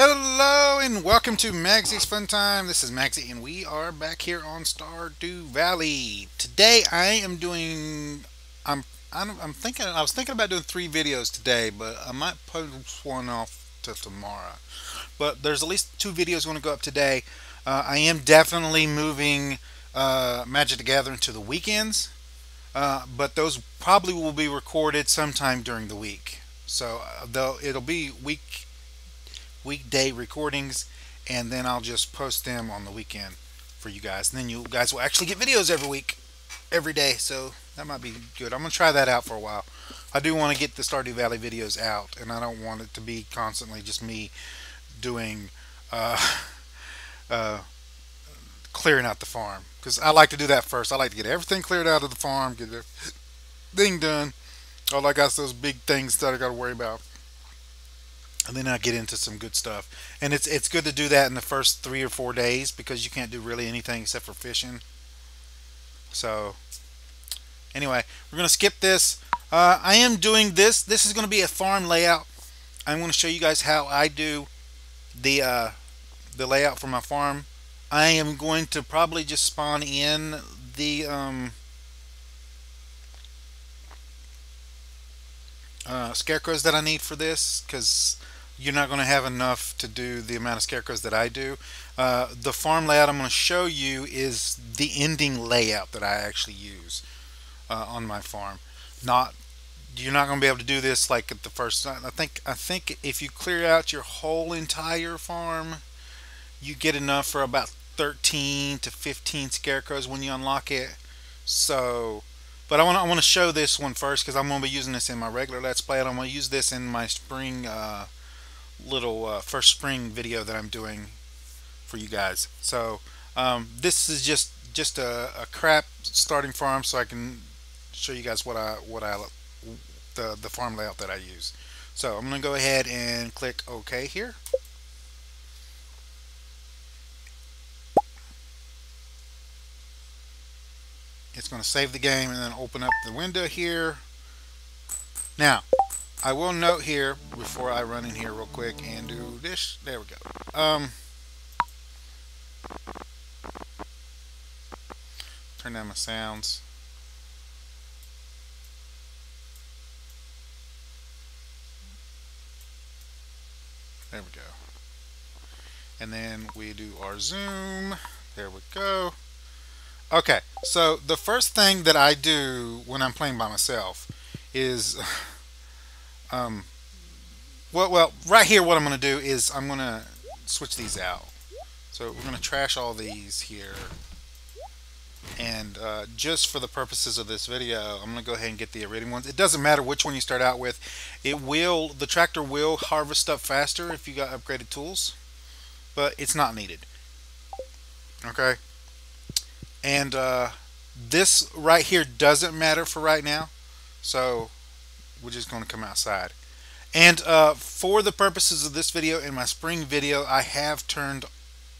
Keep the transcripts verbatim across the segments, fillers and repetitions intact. Hello and welcome to Magzie's Fun Time. This is Magzie and we are back here on Stardew Valley. Today I am doing, I'm, I'm, I'm thinking, I was thinking about doing three videos today, but I might post one off to tomorrow. But there's at least two videos going to go up today. Uh, I am definitely moving uh, Magic: The Gathering to the weekends, uh, but those probably will be recorded sometime during the week. So uh, though it'll be week. weekday recordings, and then I'll just post them on the weekend for you guys, and then you guys will actually get videos every week, every day, so that might be good. I'm gonna try that out for a while. I do want to get the Stardew Valley videos out, and I don't want it to be constantly just me doing uh, uh, clearing out the farm, because I like to do that first. I like to get everything cleared out of the farm, get everything done, all I got those big things that I gotta worry about. And then I get into some good stuff, and it's it's good to do that in the first three or four days because you can't do really anything except for fishing. So anyway, we're gonna skip this. Uh, I am doing this. This is gonna be a farm layout. I'm gonna show you guys how I do the uh, the layout for my farm. I am going to probably just spawn in the um, uh, scarecrows that I need for this, because you're not going to have enough to do the amount of scarecrows that I do. Uh, the farm layout I'm going to show you is the ending layout that I actually use uh, on my farm. Not you're not going to be able to do this like at the first time. I think I think if you clear out your whole entire farm, you get enough for about thirteen to fifteen scarecrows when you unlock it. So, but I want I want to show this one first because I'm going to be using this in my regular Let's Play, and I'm going to use this in my spring. Uh, little uh, first spring video that I'm doing for you guys. So um, this is just just a, a crap starting farm, so I can show you guys what I what I the the farm layout that I use. So I'm gonna go ahead and click OK here. It's gonna save the game and then open up the window here. Now I will note here before I run in here real quick and do this. There we go. Um, turn down my sounds. There we go. And then we do our zoom. There we go. Okay, so the first thing that I do when I'm playing by myself is Um, well, well, right here what I'm going to do is I'm going to switch these out. So we're going to trash all these here. And uh, just for the purposes of this video, I'm going to go ahead and get the iridium ones. It doesn't matter which one you start out with. It will, the tractor will harvest stuff faster if you got upgraded tools. But it's not needed. Okay? And uh, this right here doesn't matter for right now. So we're just going to come outside, and uh, for the purposes of this video and my spring video, I have turned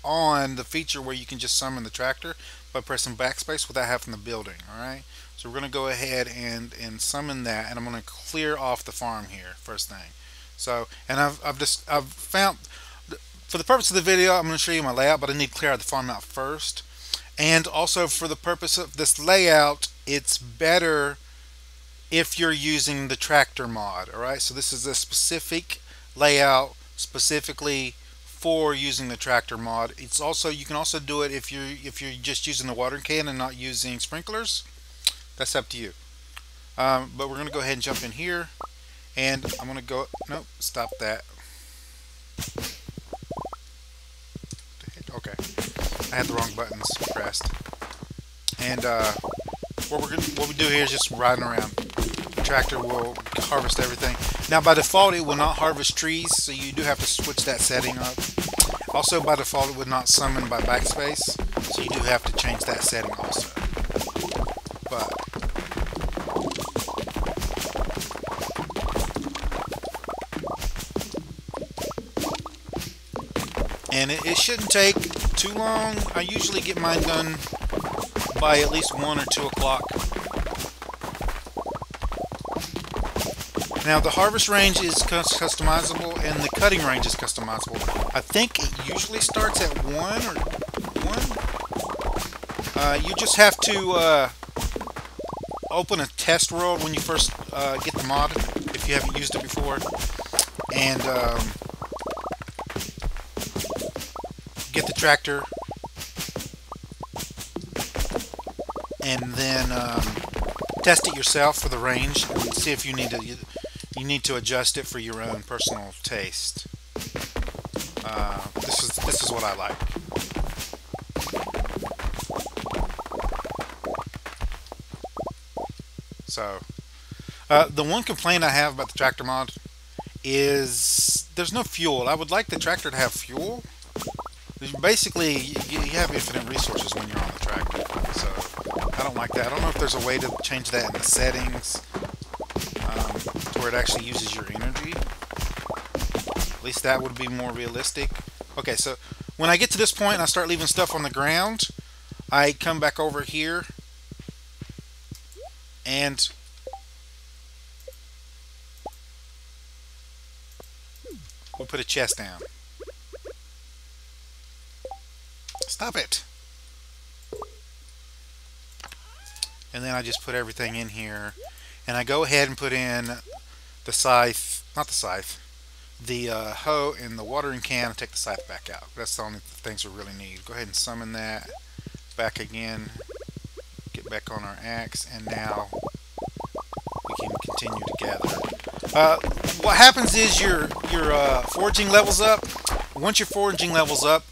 on the feature where you can just summon the tractor by pressing backspace without having the building. Alright, so we're going to go ahead and and summon that, and I'm going to clear off the farm here first thing. So, and I've, I've just I've found for the purpose of the video, I'm going to show you my layout, but I need to clear out the farm out first, and also for the purpose of this layout, it's better if you're using the Tractor Mod. Alright, so this is a specific layout specifically for using the Tractor Mod. It's also, you can also do it if you're if you're just using the watering can and not using sprinklers. That's up to you. Um, but we're gonna go ahead and jump in here, and I'm gonna go nope stop that. Okay, I had the wrong buttons pressed. And uh, what we're gonna, what we do here is just riding around. Tractor will harvest everything. Now by default it will not harvest trees, so you do have to switch that setting up. Also by default it would not summon by backspace, so you do have to change that setting also. But and it, it shouldn't take too long. I usually get mine done by at least one or two o'clock. Now, the harvest range is customizable, and the cutting range is customizable. I think it usually starts at one or one. Uh, you just have to uh, open a test world when you first uh, get the mod, if you haven't used it before, and um, get the tractor, and then um, test it yourself for the range and see if you need to. You need to adjust it for your own personal taste. Uh, this is this is what I like. So, uh, the one complaint I have about the tractor mod is there's no fuel. I would like the tractor to have fuel. Basically, you, you have infinite resources when you're on the tractor. So, I don't like that. I don't know if there's a way to change that in the settings. Um, to where it actually uses your energy. At least that would be more realistic. Okay, so when I get to this point and I start leaving stuff on the ground, I come back over here and we'll put a chest down. Stop it! And then I just put everything in here. And I go ahead and put in the scythe, not the scythe, the uh, hoe and the watering can. I take the scythe back out. That's the only things we really need. Go ahead and summon that back again. Get back on our axe, and now we can continue to gather. Uh, what happens is your your uh, foraging levels up. Once your foraging levels up,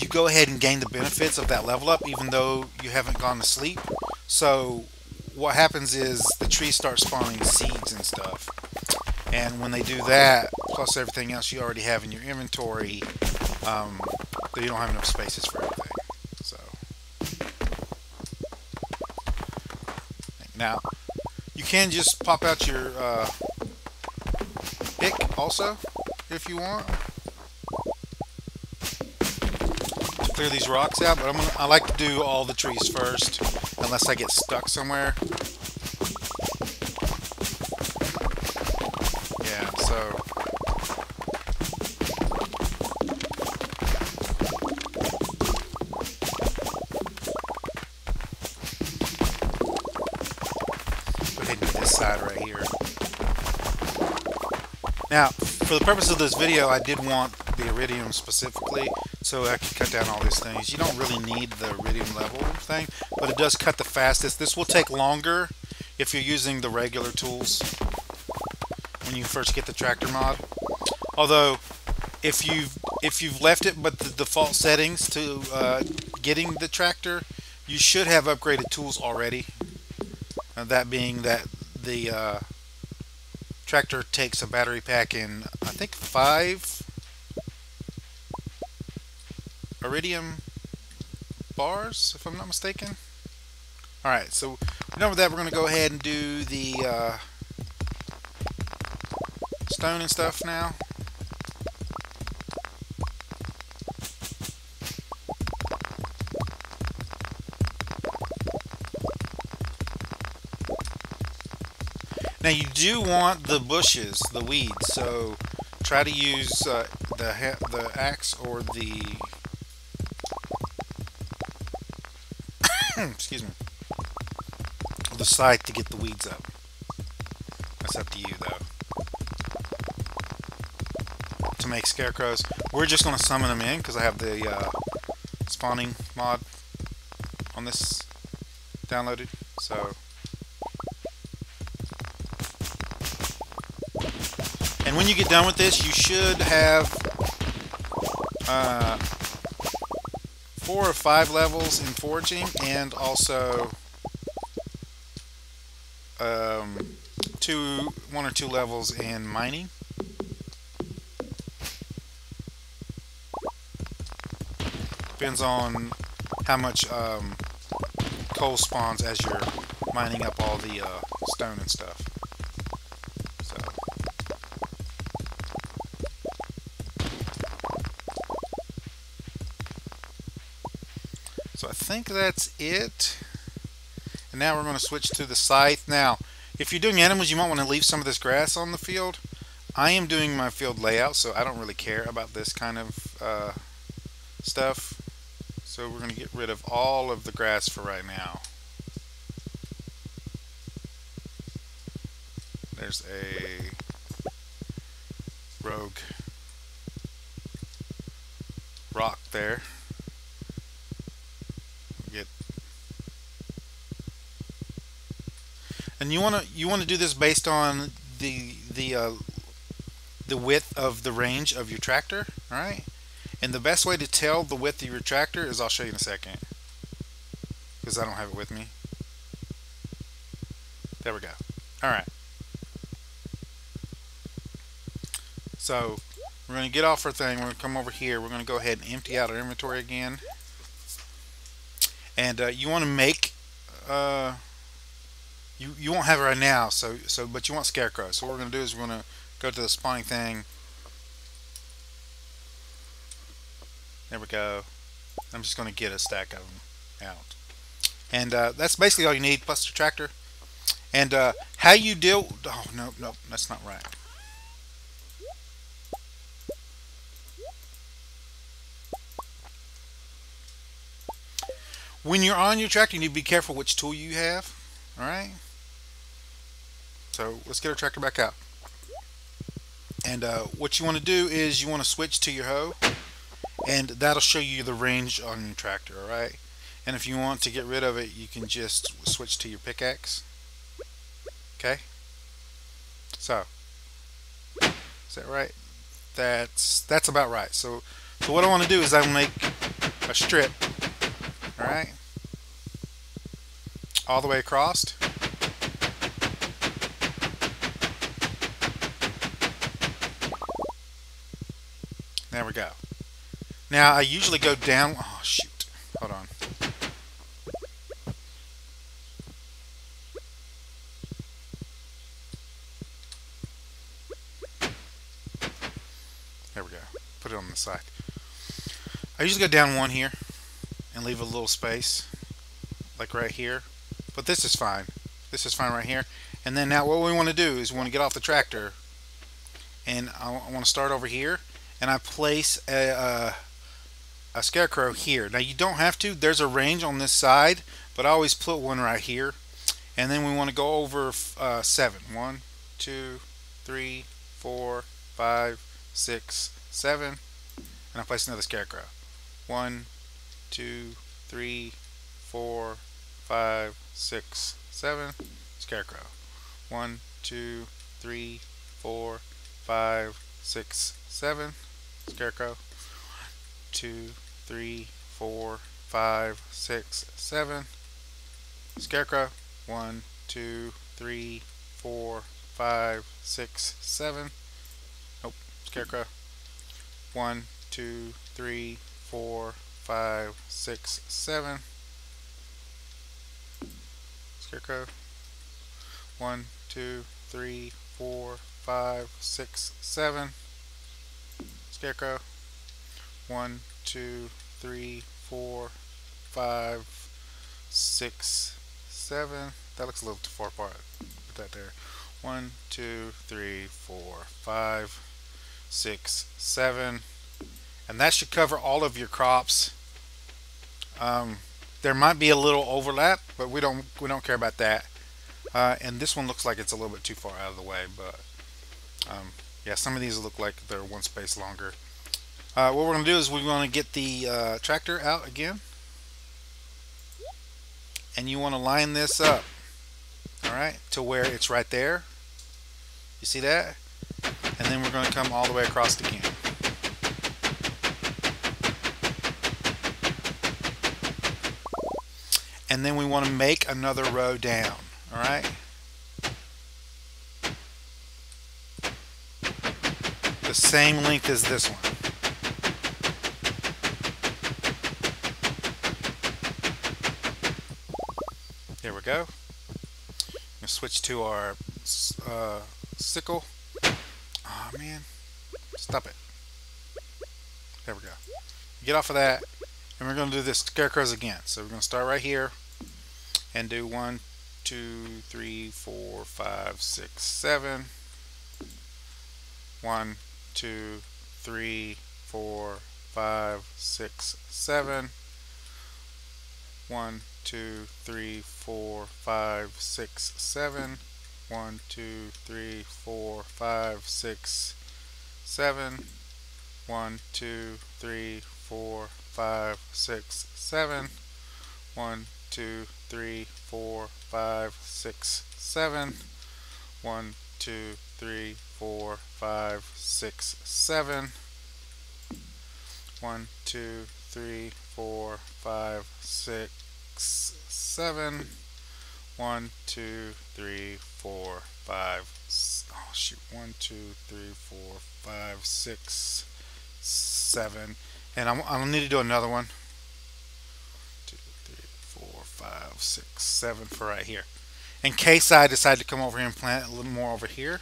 you go ahead and gain the benefits of that level up, even though you haven't gone to sleep. So what happens is the trees start spawning seeds and stuff, and when they do that, plus everything else you already have in your inventory, um, you don't have enough spaces for everything. So now you can just pop out your uh, pick also if you want to clear these rocks out, but I'm gonna, I like to do all the trees first. Unless I get stuck somewhere. Yeah, so go ahead and do this side right here. Now, for the purpose of this video, I did want the iridium specifically, so I can cut down all these things. You don't really need the iridium level thing, but it does cut the fastest. This will take longer if you're using the regular tools when you first get the tractor mod. Although, if you've if you've left it but the default settings to uh, getting the tractor, you should have upgraded tools already. Uh, that being that the uh, tractor takes a battery pack in, I think, five iridium bars, if I'm not mistaken. Alright, so done with that, we're going to go ahead and do the uh, stone and stuff now. Now you do want the bushes, the weeds, so try to use uh, the, the axe or the excuse me, the scythe to get the weeds up. That's up to you, though. To make scarecrows, we're just going to summon them in because I have the uh, spawning mod on this downloaded. So, and when you get done with this, you should have Uh, four or five levels in foraging, and also um, two, one or two levels in mining. Depends on how much um, coal spawns as you're mining up all the uh, stone and stuff. I think that's it. And now we're going to switch to the scythe. Now, If you're doing animals, you might want to leave some of this grass on the field. I am doing my field layout, so I don't really care about this kind of uh, stuff. So we're going to get rid of all of the grass for right now. There's a rogue rock there. Get and you want to you want to do this based on the the uh, the width of the range of your tractor, all right? And the best way to tell the width of your tractor is, I'll show you in a second, because I don't have it with me. There we go. All right. So we're going to get off our thing. We're going to come over here. We're going to go ahead and empty out our inventory again. And uh, you want to make uh, you you won't have it right now. So so but you want scarecrows. So what we're going to do is we're going to go to the spawning thing. There we go. I'm just going to get a stack of them out. And uh, that's basically all you need, plus your tractor. And uh, how you deal? Oh no no, that's not right. When you're on your tractor, you need to be careful which tool you have. Alright? So let's get our tractor back out. And uh, what you want to do is you want to switch to your hoe. And that'll show you the range on your tractor. Alright? And if you want to get rid of it, you can just switch to your pickaxe. Okay? So. Is that right? That's, that's about right. So, so what I want to do is I make a strip. Alright? All the way across. There we go. Now, I usually go down... Oh, shoot. Hold on. There we go. Put it on the side. I usually go down one here and leave a little space, like right here. But this is fine. This is fine right here. And then now what we want to do is we want to get off the tractor. And I want to start over here. And I place a, uh, a scarecrow here. Now you don't have to. There's a range on this side. But I always put one right here. And then we want to go over uh, seven. One, two, three, four, five, six, seven. And I place another scarecrow. One, two, three, four, five, six, seven. Scarecrow. One, two, three, four, five, six, seven. Scarecrow. One, two, three, four, five, six, seven. Scarecrow. One, two, three, four, five, six, seven. Nope. Scarecrow. One, two, three, four, five, six, seven. Scarecrow. One, two, three, four, five, six, seven. Scarecrow. One, two, three, four, five, six, seven. That looks a little too far apart. Put that there. One, two, three, four, five, six, seven. And that should cover all of your crops. Um, there might be a little overlap, but we don't we don't care about that. Uh, and this one looks like it's a little bit too far out of the way, but um, yeah, some of these look like they're one space longer. Uh, what we're going to do is we're going to get the uh, tractor out again, and you want to line this up, all right, to where it's right there. You see that? And then we're going to come all the way across again. And then we want to make another row down, all right? The same length as this one. There we go. I'm gonna switch to our uh, sickle. Oh man, stop it. There we go. Get off of that. And we're going to do this scarecrows again. So we're going to start right here and do one, two, three, four, five, six, seven. One, two, three, four, five, six, seven. One, two, three, four, five, six, seven. One, two, three, four, five, six, seven. One, two, three, four, five, six, seven. One, two, three, four, five, six, seven. One, two, three, four, five, six, seven. One, two, three, four, five, six, seven. One, two, three, four, five. Oh shoot! One, two, three, four, five, six, seven. And I'm I'll need to do another one. Two, three, four, five, six, seven for right here, in case I decide to come over here and plant a little more over here.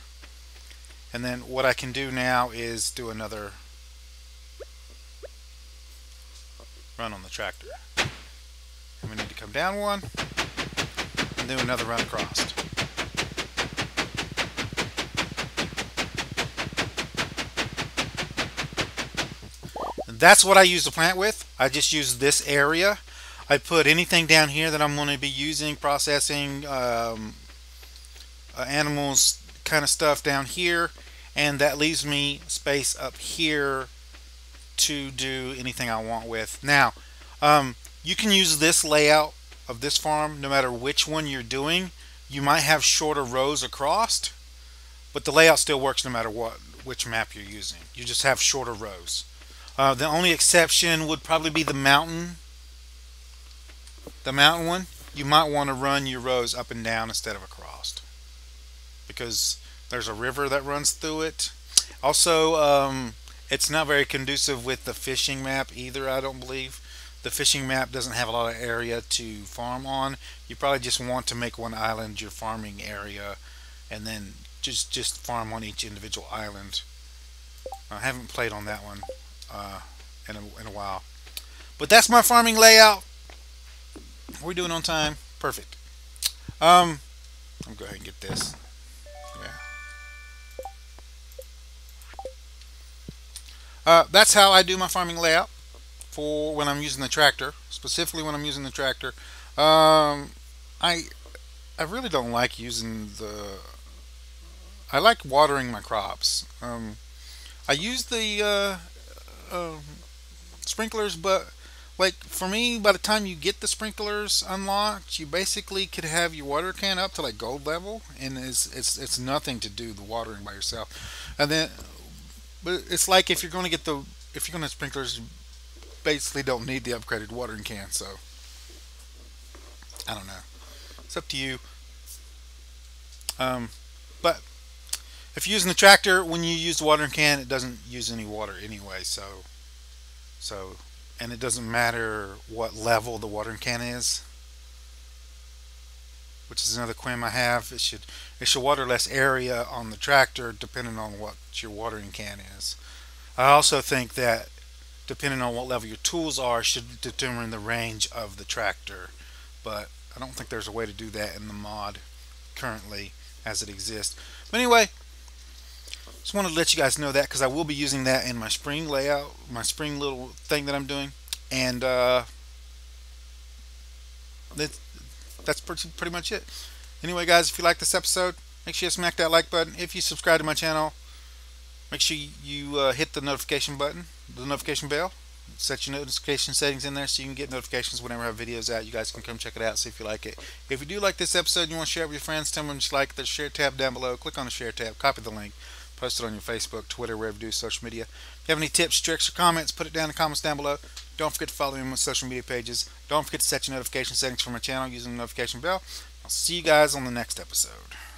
And then what I can do now is do another run on the tractor. And we need to come down one and do another run across. And that's what I use the plant with. I just use this area. I put anything down here that I'm going to be using, processing, um, uh, animals kind of stuff down here, and that leaves me space up here to do anything I want with. Now, um, you can use this layout of this farm no matter which one you're doing. You might have shorter rows across, but the layout still works no matter what which map you're using. You just have shorter rows. Uh, the only exception would probably be the mountain. The mountain one, you might want to run your rows up and down instead of across, because there's a river that runs through it. Also, um, it's not very conducive with the fishing map either, I don't believe. The fishing map doesn't have a lot of area to farm on. You probably just want to make one island your farming area, and then just, just farm on each individual island. I haven't played on that one uh, in, a, in a while. But that's my farming layout. We're doing on time. Perfect. Um, I'll go ahead and get this. Uh, that's how I do my farming layout for when I'm using the tractor, specifically when I'm using the tractor. Um, I I really don't like using the... I like watering my crops. Um, I use the uh, uh, sprinklers, but like for me, by the time you get the sprinklers unlocked, you basically could have your water can up to like gold level, and it's it's it's nothing to do the watering by yourself. And then. But it's like if you're going to get the if you're going to sprinklers, you basically don't need the upgraded watering can. So I don't know. It's up to you. Um, but if you're using the tractor, when you use the watering can, it doesn't use any water anyway. So so and it doesn't matter what level the watering can is, which is another quim I have. It should it should water less area on the tractor depending on what your watering can is. I also think that depending on what level your tools are should determine the range of the tractor, but I don't think there's a way to do that in the mod currently as it exists. But anyway, just wanted to let you guys know that, because I will be using that in my spring layout, my spring little thing that I'm doing, and uh, that's That's pretty, pretty much it. Anyway, guys, if you like this episode, make sure you smack that like button. If you subscribe to my channel, make sure you uh, hit the notification button, the notification bell. Set your notification settings in there so you can get notifications whenever I have videos out. You guys can come check it out, see if you like it. If you do like this episode and you want to share it with your friends, tell them just like the share tab down below. Click on the share tab, copy the link, post it on your Facebook, Twitter, wherever you do social media. If you have any tips, tricks, or comments, put it down in the comments down below. Don't forget to follow me on my social media pages. Don't forget to set your notification settings for my channel using the notification bell. I'll see you guys on the next episode.